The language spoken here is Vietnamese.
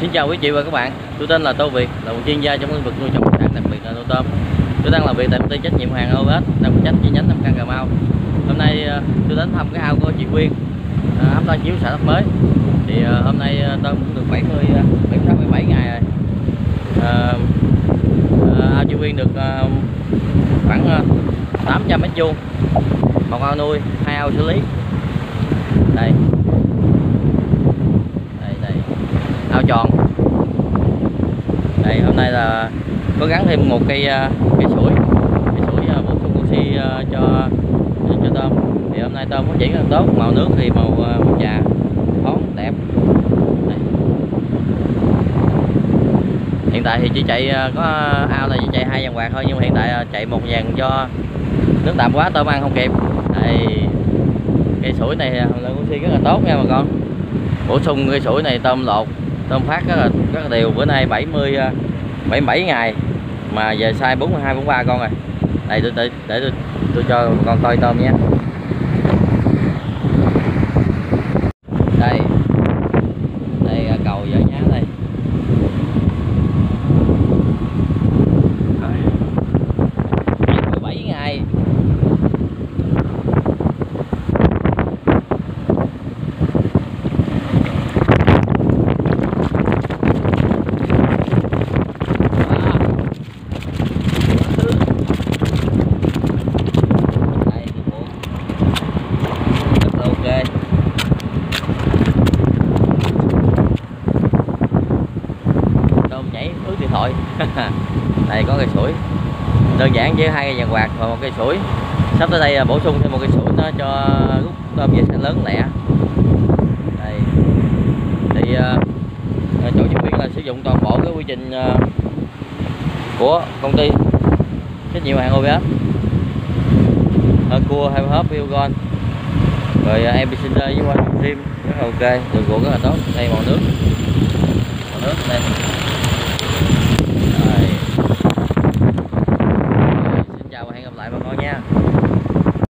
Xin chào quý chị và các bạn, tôi tên là Tô Việt, là một chuyên gia trong lĩnh vực nuôi trồng thủy sản, đặc biệt là nuôi tôm. Tôi đang làm việc tại công ty trách nhiệm hữu hạn Tô Việt, đang phụ trách chi nhánh Năm Căn Cà Mau. Hôm nay tôi đến thăm cái ao của chị Quyên, ấp Tân Chiếu, xã Tháp Mới. Thì hôm nay tôm cũng được 77 ngày rồi. Ao chị Quyên được khoảng 800 mét vuông, một ao nuôi, hai ao xử lý. Đây. Ao tròn. Đây, hôm nay là có gắn thêm một cây sủi bổ sung oxy cho tôm. Thì hôm nay tôm phát triển rất tốt, màu nước thì màu trà, bóng đẹp. Đây. Hiện tại thì chỉ chạy có ao này chỉ chạy 2 dàn quạt thôi, nhưng mà hiện tại chạy 1 dàn cho nước đạm quá tôm ăn không kịp. Đây. Cây sủi này lượng oxy rất là tốt nha bà con. Bổ sung cây sủi này tôm lột, tôm phát rất là đều. Bữa nay 77 ngày mà về size 42 43 con rồi. Đây tôi cho con coi tôm nha. Đây. Đây cầu vợ nhá đây. Đây. 17 ngày. Đây có cây sủi đơn giản với 2 cây vàng quạt và 1 cây sủi. Sắp tới đây là bổ sung thêm 1 cây sủi nó cho rút tôm về sẽ lớn lẹ. Đây thì chỗ chị Quyên là sử dụng toàn bộ cái quy trình của công ty trách nhiệm hữu hạn OBS, cua hay hớp Biogon rồi em Cinder với quanh rim rất là ok, được ruộng rất là tốt. Đây màu nước đây.